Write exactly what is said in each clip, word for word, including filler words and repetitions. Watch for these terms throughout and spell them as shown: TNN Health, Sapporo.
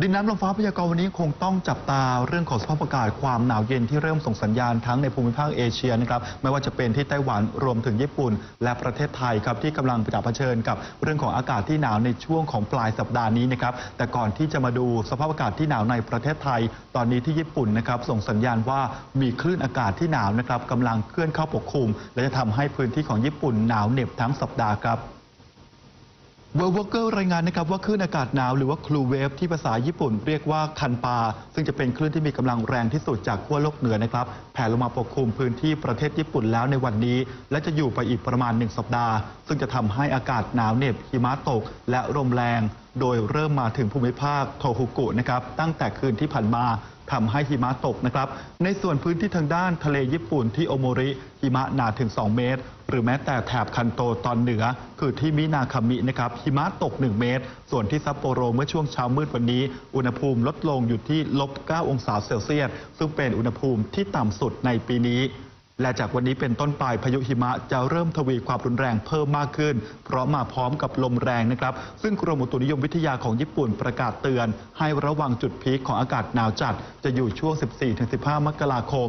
ดินน้ำลมฟ้าพยากรณ์วันนี้คงต้องจับตาเรื่องของสภาพอากาศความหนาวเย็นที่เริ่มส่งสัญญาณทั้งในภูมิภาคเอเชียนะครับไม่ว่าจะเป็นที่ไต้หวันรวมถึงญี่ปุ่นและประเทศไทยครับที่กำลังเผชิญกับเรื่องของอากาศที่หนาวในช่วงของปลายสัปดาห์นี้นะครับแต่ก่อนที่จะมาดูสภาพอากาศที่หนาวในประเทศไทยตอนนี้ที่ญี่ปุ่นนะครับส่งสัญญาณว่ามีคลื่นอากาศที่หนาวนะครับกำลังเคลื่อนเข้าปกคลุมและจะทำให้พื้นที่ของญี่ปุ่นหนาวเหน็บทั้งสัปดาห์ครับWorld Walker รายงานนะครับว่าคลื่นอากาศหนาวหรือว่าคลูเวฟที่ภาษาญี่ปุ่นเรียกว่าคันปาซึ่งจะเป็นคลื่นที่มีกำลังแรงที่สุดจากขั้วโลกเหนือนะครับแผ่ลงมาปกคลุมพื้นที่ประเทศญี่ปุ่นแล้วในวันนี้และจะอยู่ไปอีกประมาณหนึ่งสัปดาห์ซึ่งจะทำให้อากาศหนาวเหน็บหิมะตกและลมแรงโดยเริ่มมาถึงภูมิภาคโทฮุกุนะครับตั้งแต่คืนที่ผ่านมาทำให้หิมะตกนะครับในส่วนพื้นที่ทางด้านทะเลญี่ปุ่นที่โอโมริหิมะหนาถึงสองเมตรหรือแม้แต่แถบคันโตตอนเหนือคือที่มินาคามินะครับหิมะตกหนึ่งเมตรส่วนที่ซัปโปโรเมื่อช่วงเช้ามืดวันนี้อุณหภูมิลดลงอยู่ที่ลบเก้าองศาเซลเซียสซึ่งเป็นอุณหภูมิที่ต่ำสุดในปีนี้และจากวันนี้เป็นต้นไปพายุหิมะจะเริ่มทวีความรุนแรงเพิ่มมากขึ้นเพราะมาพร้อมกับลมแรงนะครับซึ่งกรมอุตุนิยมวิทยาของญี่ปุ่นประกาศเตือนให้ระวังจุดพีคของอากาศหนาวจัดจะอยู่ช่วง สิบสี่ถึงสิบห้า มกราคม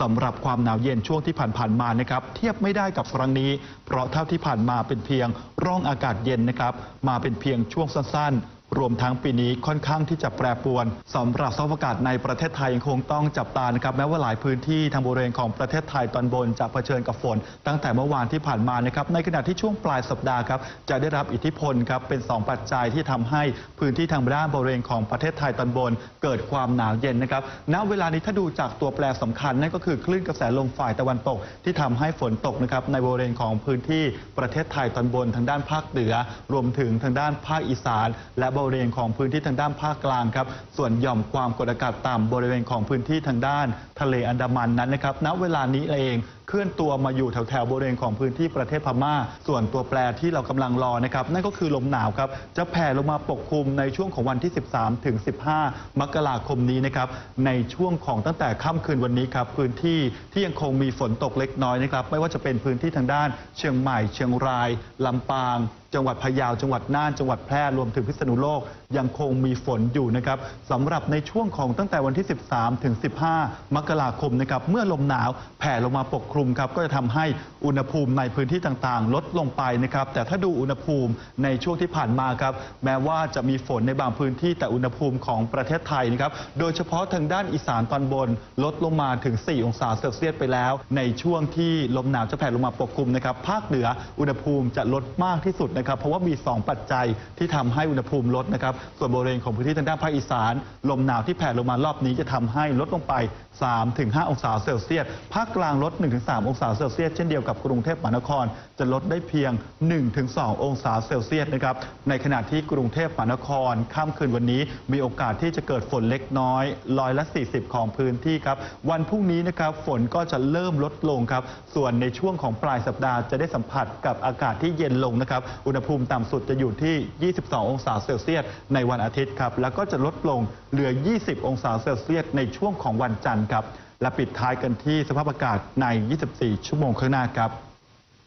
สำหรับความหนาวเย็นช่วงที่ผ่านๆมานะครับเทียบไม่ได้กับครั้งนี้เพราะเท่าที่ผ่านมาเป็นเพียงร่องอากาศเย็นนะครับมาเป็นเพียงช่วงสั้นๆรวมทั้งปีนี้ค่อนข้างที่จะแปรปรวนสำหรับสภาพอากาศในประเทศไทยยังคงต้องจับตานะครับแม้ว่าหลายพื้นที่ทางบริเวณของประเทศไทยตอนบนจะเผชิญกับฝนตั้งแต่เมื่อวานที่ผ่านมานะครับในขณะที่ช่วงปลายสัปดาห์ครับจะได้รับอิทธิพลครับเป็นสองปัจจัยที่ทำให้พื้นที่ทางด้านบริเวณของประเทศไทยตอนบนเกิดความหนาวเย็นนะครับณเวลานี้ถ้าดูจากตัวแปรสำคัญนั่นก็คือคลื่นกระแสลมฝ่ายตะวันตกที่ทำให้ฝนตกนะครับในบริเวณของพื้นที่ประเทศไทยตอนบนทางด้านภาคเหนือรวมถึงทางด้านภาคอีสานและบริเวณของพื้นที่ทางด้านภาคกลางครับส่วนหย่อมความกดอากาศต่ำบริเวณของพื้นที่ทางด้านทะเลอันดามันนั้นนะครับณเวลานี้เองเคลื่อนตัวมาอยู่แถวๆบริเวณของพื้นที่ประเทศพม่าส่วนตัวแปรที่เรากำลังรอนะครับนั่นก็คือลมหนาวครับจะแผ่ลงมาปกคลุมในช่วงของวันที่ สิบสามถึงสิบห้ามกราคมนี้นะครับในช่วงของตั้งแต่ค่ำคืนวันนี้ครับพื้นที่ที่ยังคงมีฝนตกเล็กน้อยนะครับไม่ว่าจะเป็นพื้นที่ทางด้านเชียงใหม่เชียงรายลำปางจังหวัดพะเยาจังหวัดน่านจังหวัดแพร่รวมถึงพิษณุโลกยังคงมีฝนอยู่นะครับสำหรับในช่วงของตั้งแต่วันที่ สิบสามถึงสิบห้ามกราคมนะครับเมื่อลมหนาวแผ่ลงมาปกคลุมครับก็จะทำให้อุณหภูมิในพื้นที่ต่างๆลดลงไปนะครับแต่ถ้าดูอุณหภูมิในช่วงที่ผ่านมาครับแม้ว่าจะมีฝนในบางพื้นที่แต่อุณหภูมิของประเทศไทยนะครับโดยเฉพาะทางด้านอีสานตอนบนลดลงมาถึงสี่องศาเซลเซียสไปแล้วในช่วงที่ลมหนาวจะแผ่ลงมาปกคลุมนะครับภาคเหนืออุณหภูมิจะลดมากที่สุดนะครับเพราะว่ามีสองปัจจัยที่ทำให้อุณหภูมิลดนะครับส่วนบริเวณของพื้นที่ทางด้านภาคอีสานลมหนาวที่แผ่ลงมารอบนี้จะทำให้ลดลงไป สามถึงห้า องศาเซลเซียสภาคกลางลด หนึ่งถึงสาม องศาเซลเซียสเช่นเดียวกับกรุงเทพมหานครจะลดได้เพียง หนึ่งถึงสอง องศาเซลเซียสนะครับในขณะที่กรุงเทพมหานครค่ำคืนวันนี้มีโอกาสที่จะเกิดฝนเล็กน้อยร้อยละ สี่สิบ ของพื้นที่ครับวันพรุ่งนี้นะครับฝนก็จะเริ่มลดลงครับส่วนในช่วงของปลายสัปดาห์จะได้สัมผัสกับอากาศที่เย็นลงนะครับอุณหภูมิต่ำสุดจะอยู่ที่ ยี่สิบสอง องศาเซลเซียสในวันอาทิตย์ครับแล้วก็จะลดลงเหลือ ยี่สิบ องศาเซลเซียสในช่วงของวันจันทร์ครับและปิดท้ายกันที่สภาพอากาศใน ยี่สิบสี่ ชั่วโมงข้างหน้าครับ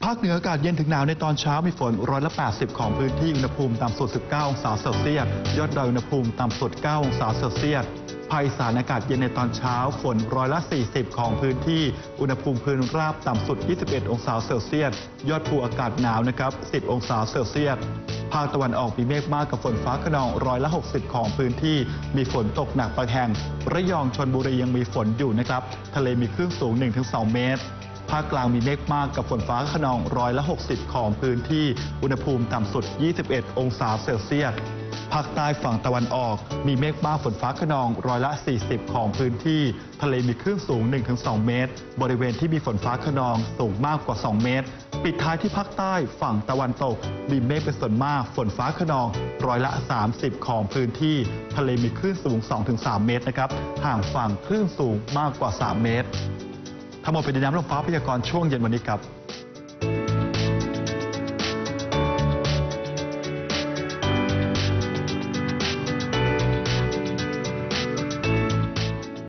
ภาคเหนืออากาศเย็นถึงหนาวในตอนเช้ามีฝนร้อยละแปดสิบของพื้นที่อุณหภูมิต่ำสุดสิบเก้าองศาเซลเซียสยอดดอยอุณหภูมิต่ำสุดเก้าองศาเซลเซียสภาคอีสานอากาศเย็นในตอนเช้าฝนร้อยละสี่สิบของพื้นที่อุณหภูมิพื้นราบต่ำสุดยี่สิบเอ็ดองศาเซลเซียสยอดภูอากาศหนาวนะครับสิบองศาเซลเซียสภาคตะวันออกมีเมฆมากกับฝนฟ้าคะนองร้อยละหกสิบของพื้นที่มีฝนตกหนักบางแห่งระยองชลบุรียังมีฝนอยู่นะครับทะเลมีคลื่นสูง หนึ่งถึงสอง เมตรภาคกลางมีเมฆมากกับฝนฟ้าคะนองร้อยละหกสิบของพื้นที่อุณหภูมิต่ำสุดยี่สิบเอ็ดองศาเซลเซียสภาคใต้ฝั่งตะวันออกมีเมฆมากฝนฟ้าคะนองร้อยละสี่สิบของพื้นที่ทะเลมีคลื่นสูง หนึ่งถึงสอง เมตรบริเวณที่มีฝนฟ้าคะนองสูงมากกว่าสองเมตรปิดท้ายที่ภาคใต้ฝั่งตะวันตกมีเมฆเป็นส่วนมากฝนฟ้าคะนองร้อยละสามสิบของพื้นที่ทะเลมีคลื่นสูง สองถึงสาม เมตรนะครับห่างฝั่งคลื่นสูงมากกว่าสามเมตรทั้งหมดเป็นดินน้ำลมฟ้าพยากรณ์ช่วงเย็นวันนี้ครับ